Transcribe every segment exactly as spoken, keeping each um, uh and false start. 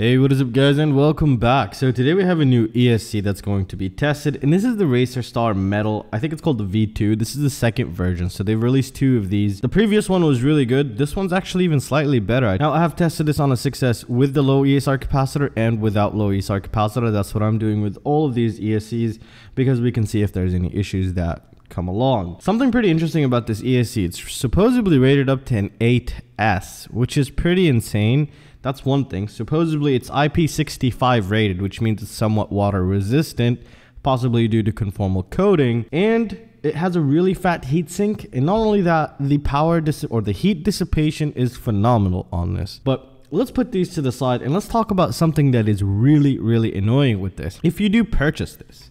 Hey, what is up guys, and welcome back. So today we have a new E S C that's going to be tested, and this is the Racerstar Metal. I think it's called the V two. This is the second version, so they've released two of these. The previous one was really good. This one's actually even slightly better. Now I have tested this on a six S with the low E S R capacitor and without low E S R capacitor. That's what I'm doing with all of these E S Cs, because we can see if there's any issues that come along. Something pretty interesting about this E S C, it's supposedly rated up to an eight S, which is pretty insane. That's one thing. Supposedly it's I P sixty-five rated, which means it's somewhat water resistant, possibly due to conformal coating, and it has a really fat heatsink. And not only that, the power dis or the heat dissipation is phenomenal on this. But let's put these to the side and let's talk about something that is really, really annoying with this. If you do purchase this,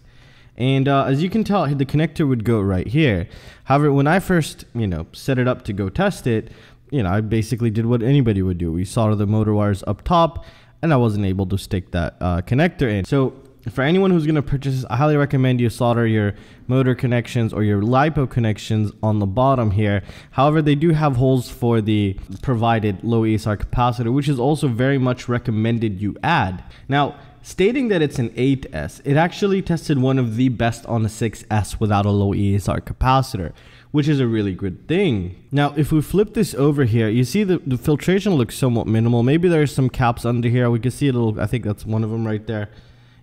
and uh, as you can tell, the connector would go right here. However, when I first, you know, set it up to go test it, you know, I basically did what anybody would do. We soldered the motor wires up top, and I wasn't able to stick that uh, connector in. So for anyone who's going to purchase this, I highly recommend you solder your motor connections or your LiPo connections on the bottom here. However, they do have holes for the provided low E S R capacitor, which is also very much recommended you add. Now, stating that it's an eight S, it actually tested one of the best on a six S without a low E S R capacitor, which is a really good thing. Now, if we flip this over here, you see the, the filtration looks somewhat minimal. Maybe there's some caps under here. We can see a little, I think that's one of them right there.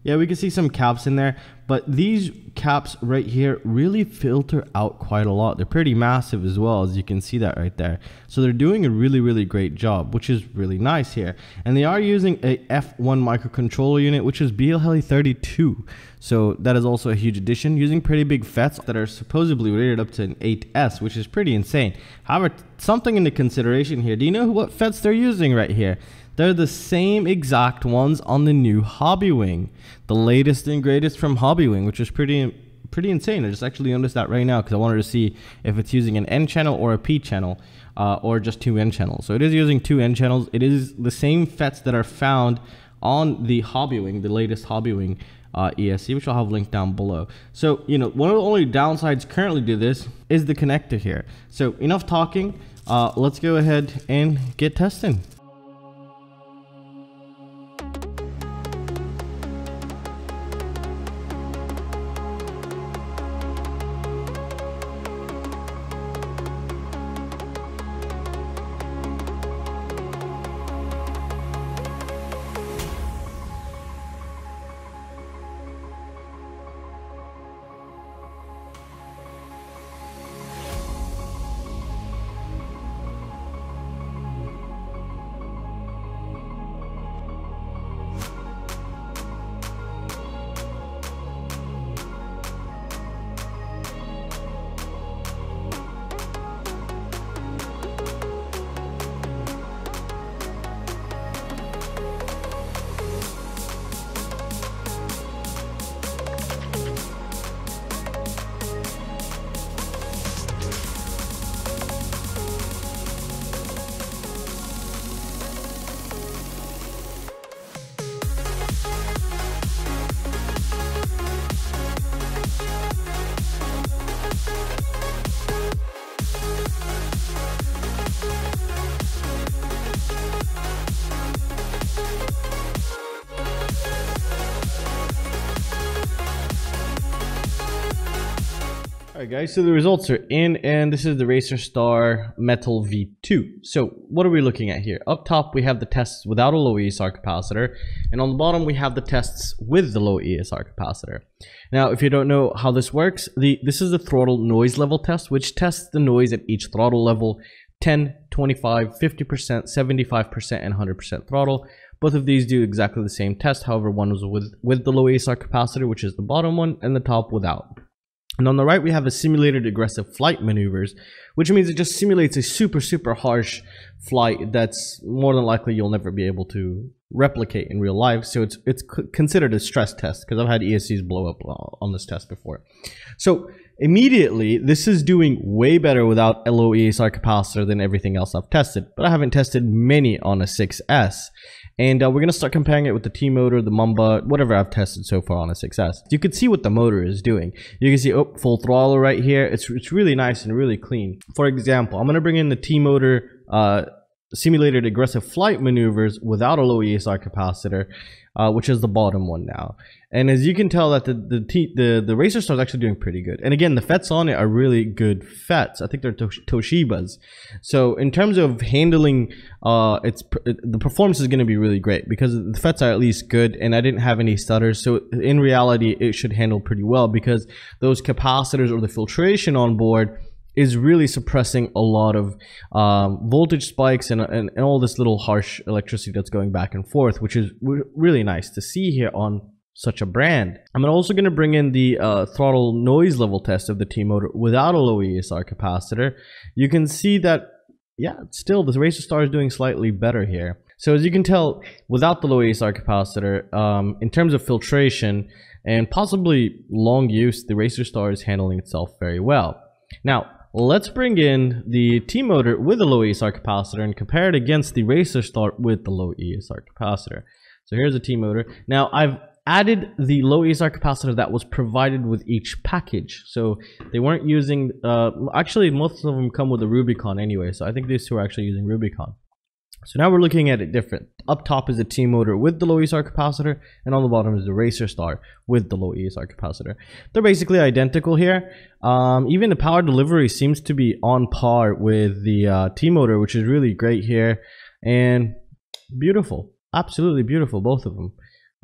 Yeah, we can see some caps in there, but these caps right here really filter out quite a lot. They're pretty massive as well, as you can see that right there. So they're doing a really, really great job, which is really nice here. And they are using a F one microcontroller unit, which is B L Heli thirty-two. So that is also a huge addition, using pretty big F E Ts that are supposedly rated up to an eight S, which is pretty insane. However, something into consideration here. Do you know what F E Ts they're using right here? They're the same exact ones on the new Hobbywing, the latest and greatest from Hobbywing, which is pretty pretty insane. I just actually noticed that right now because I wanted to see if it's using an N channel or a P channel, uh, or just two N channels. So it is using two N channels. It is the same F E Ts that are found on the Hobbywing, the latest Hobbywing uh, E S C, which I'll have linked down below. So, you know, one of the only downsides currently to this is the connector here. So enough talking. Uh, let's go ahead and get testing. Alright guys, so the results are in, and this is the Racerstar Metal V two. So what are we looking at here? Up top we have the tests without a low E S R capacitor, and on the bottom we have the tests with the low E S R capacitor. Now if you don't know how this works, the this is the throttle noise level test, which tests the noise at each throttle level: ten, twenty-five, fifty percent, seventy-five percent, and one hundred percent throttle. Both of these do exactly the same test, however one was with, with the low E S R capacitor, which is the bottom one, and the top without. And on the right, we have a simulated aggressive flight maneuvers, which means it just simulates a super, super harsh flight that's more than likely you'll never be able to replicate in real life. So it's it's considered a stress test, because I've had E S Cs blow up on this test before. So immediately, this is doing way better without low E S R capacitor than everything else I've tested. But I haven't tested many on a six S. And uh, we're going to start comparing it with the T-Motor, the Mamba, whatever I've tested so far on a six S. You can see what the motor is doing. You can see, oh, full throttle right here. It's, it's really nice and really clean. For example, I'm going to bring in the T-Motor uh, simulated aggressive flight maneuvers without a low E S R capacitor, uh, which is the bottom one now. And as you can tell, that the the t the, the Racerstar is actually doing pretty good. And again, the F E Ts on it are really good F E Ts. I think they're Toshibas. So in terms of handling, uh, it's it, the performance is going to be really great because the F E Ts are at least good, and I didn't have any stutters. So in reality, it should handle pretty well because those capacitors or the filtration on board is really suppressing a lot of um, voltage spikes and, and, and all this little harsh electricity that's going back and forth, which is really nice to see here on such a brand. I'm also going to bring in the uh, throttle noise level test of the T-Motor without a low E S R capacitor. You can see that, yeah, still the Racerstar is doing slightly better here. So as you can tell, without the low E S R capacitor, um, in terms of filtration and possibly long use, the Racerstar is handling itself very well. Now, let's bring in the T-Motor with a low E S R capacitor and compare it against the Racerstar with the low E S R capacitor. So here's the T-Motor. Now I've added the low E S R capacitor that was provided with each package. So they weren't using, uh, actually most of them come with a Rubycon anyway. So I think these two are actually using Rubycon. So now we're looking at it different. Up top is the T-Motor with the low E S R capacitor, and on the bottom is the Racerstar with the low E S R capacitor. They're basically identical here. Um, even the power delivery seems to be on par with the uh, T-Motor, which is really great here and beautiful. Absolutely beautiful, both of them.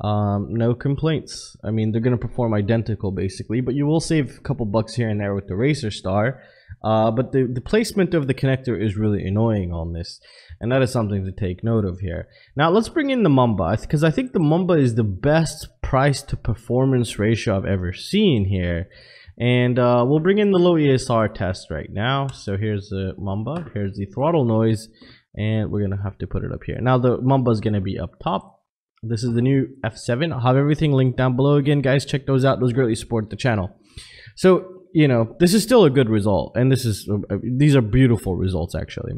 Um, no complaints. I mean, they're going to perform identical basically, but you will save a couple bucks here and there with the Racerstar. Uh, but the, the placement of the connector is really annoying on this, and that is something to take note of here. Now let's bring in the Mamba, because I think the Mamba is the best price to performance ratio I've ever seen here. And uh, we'll bring in the low E S R test right now. So here's the Mamba, here's the throttle noise, and we're going to have to put it up here. Now the Mamba is going to be up top. This is the new F seven. I'll have everything linked down below. Again, guys, check those out. Those greatly support the channel. So, you know, this is still a good result, and this is uh, these are beautiful results actually.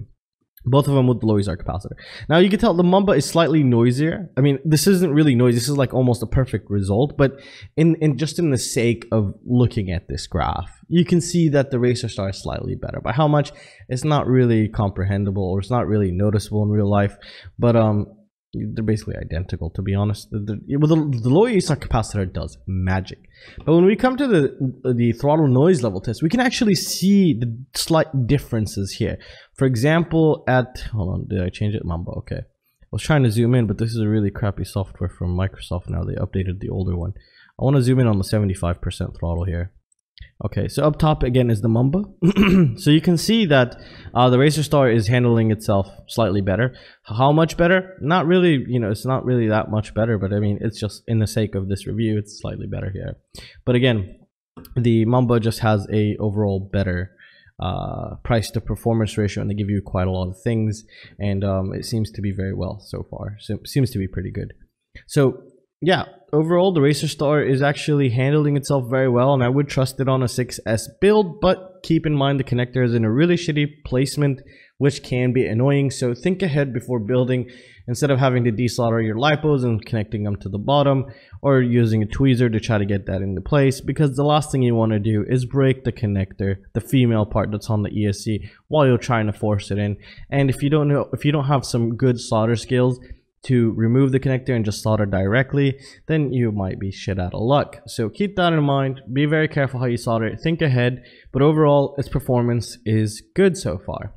Both of them with the low E S R capacitor. Now you can tell the Mamba is slightly noisier. I mean, this isn't really noisy. This is like almost a perfect result, but in in just in the sake of looking at this graph, you can see that the Racerstar is slightly better. By how much? It's not really comprehensible, or it's not really noticeable in real life. But um. They're basically identical, to be honest. The, the, well, the, the low E S R capacitor does magic. But when we come to the, the throttle noise level test, we can actually see the slight differences here. For example, at... Hold on, did I change it? Mamba, okay. I was trying to zoom in, but this is a really crappy software from Microsoft now. They updated the older one. I want to zoom in on the seventy-five percent throttle here. Okay, so up top again is the Mamba. So you can see that uh, the Racerstar is handling itself slightly better. How much better? Not really, you know, it's not really that much better, but I mean, it's just in the sake of this review, it's slightly better here. But again, the Mamba just has a overall better uh, price to performance ratio, and they give you quite a lot of things, and um, it seems to be very well so far. So it seems to be pretty good. So yeah, overall the Racerstar is actually handling itself very well, and I would trust it on a six S build, but keep in mind the connector is in a really shitty placement, which can be annoying. So think ahead before building. Instead of having to desolder your lipos and connecting them to the bottom, or using a tweezer to try to get that into place, because the last thing you want to do is break the connector, the female part that's on the E S C, while you're trying to force it in. And if you don't know, if you don't have some good solder skills to remove the connector and just solder directly, then you might be shit out of luck. So keep that in mind. Be very careful how you solder it. Think ahead. But overall, its performance is good so far.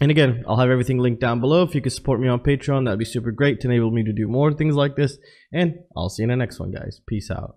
And again, I'll have everything linked down below. If you could support me on Patreon, that'd be super great to enable me to do more things like this. And I'll see you in the next one, guys. Peace out.